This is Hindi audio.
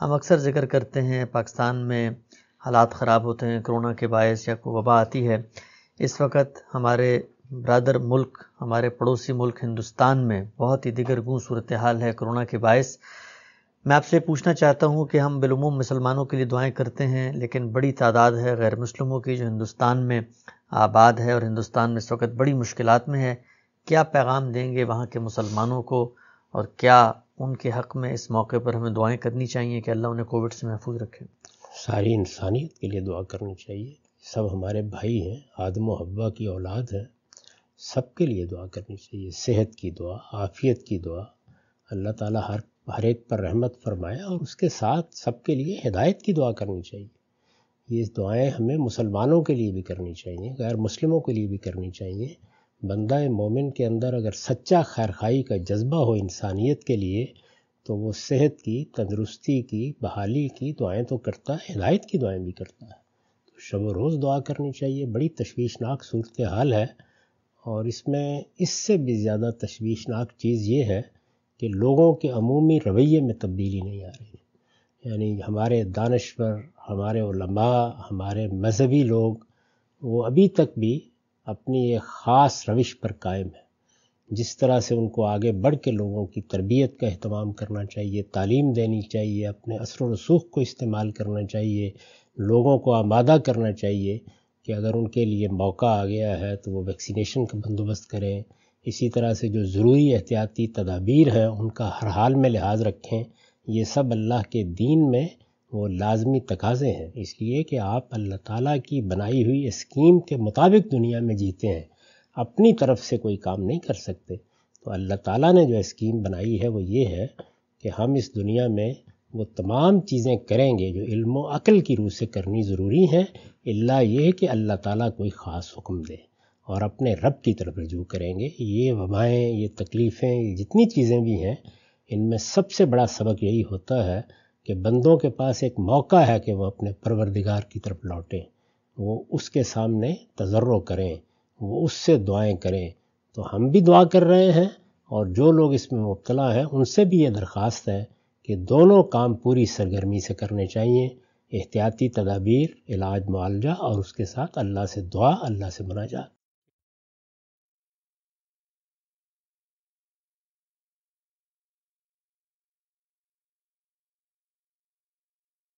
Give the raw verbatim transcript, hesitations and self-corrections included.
हम अक्सर जिक्र करते हैं पाकिस्तान में हालात ख़राब होते हैं कोरोना के बायस या कोई वबा आती है। इस वक्त हमारे ब्रादर मुल्क हमारे पड़ोसी मुल्क हिंदुस्तान में बहुत ही दिगरगूं सूरत हाल है कोरोना के बायस। मैं आपसे पूछना चाहता हूं कि हम बिलुमूम मुसलमानों के लिए दुआएं करते हैं, लेकिन बड़ी तादाद है गैर मुस्लिमों की जो हिंदुस्तान में आबाद है और हिंदुस्तान में इस वक्त बड़ी मुश्किलात में है। क्या पैगाम देंगे वहाँ के मुसलमानों को और क्या उनके हक़ में इस मौके पर हमें दुआएं करनी चाहिए कि अल्लाह उन्हें कोविड से महफूज रखे? सारी इंसानियत के लिए दुआ करनी चाहिए, सब हमारे भाई हैं, आदम और हव्वा की औलाद है, सबके लिए दुआ करनी चाहिए। सेहत की दुआ, आफियत की दुआ, अल्लाह ताला हर हर एक पर रहमत फरमाए और उसके साथ सबके लिए हिदायत की दुआ करनी चाहिए। ये दुआएं हमें मुसलमानों के लिए भी करनी चाहिए, गैर मुस्लिमों के लिए भी करनी चाहिए। बंदा मोमिन के अंदर अगर सच्चा खैरखाई का जज्बा हो इंसानियत के लिए तो वो सेहत की, तंदरुस्ती की, बहाली की दुआएं तो करता है, हिदायत की दुआएं भी करता है। तो शब व रोज़ दुआ करनी चाहिए। बड़ी तशवीशनाक सूरत हाल है और इसमें इससे भी ज़्यादा तशवीशनाक चीज़ ये है कि लोगों के अमूमी रवैये में तब्दीली नहीं आ रही। यानी हमारे दानश्वर, हमारे उलमा, हमारे मजहबी लोग वो अभी तक भी अपनी एक ख़ास रविश पर कायम है। जिस तरह से उनको आगे बढ़ के लोगों की तरबियत का अहतमाम करना चाहिए, तालीम देनी चाहिए, अपने असर व रसूख को इस्तेमाल करना चाहिए, लोगों को आमादा करना चाहिए कि अगर उनके लिए मौका आ गया है तो वो वैक्सीनेशन का बंदोबस्त करें। इसी तरह से जो ज़रूरी एहतियाती तदाबीर हैं उनका हर हाल में लिहाज रखें। ये सब अल्लाह के दीन में वो लाजमी तकाज़े हैं, इसलिए कि आप अल्लाह ताला की बनाई हुई स्कीम के मुताबिक दुनिया में जीते हैं, अपनी तरफ से कोई काम नहीं कर सकते। तो अल्लाह ताला ने जो स्कीम बनाई है वो ये है कि हम इस दुनिया में वो तमाम चीज़ें करेंगे जो इल्म व अक़ल की रूह से करनी ज़रूरी हैं, इल्ला ये कि अल्लाह ताला कोई ख़ास हुक्म दे और अपने रब की तरफ रजू करेंगे। ये वबाएँ, ये तकलीफ़ें, ये जितनी चीज़ें भी हैं, इनमें सबसे बड़ा सबक यही होता है कि बंदों के पास एक मौका है कि वह अपने परवरदिगार की तरफ लौटें, वो उसके सामने तजर्रो करें, वो उससे दुआएं करें। तो हम भी दुआ कर रहे हैं और जो लोग इसमें मुब्तला हैं उनसे भी ये दरख्वास्त है कि दोनों काम पूरी सरगर्मी से करने चाहिए। एहतियाती तदाबीर, इलाज, मुआलजा और उसके साथ अल्लाह से दुआ, अल्लाह से मुनाजात।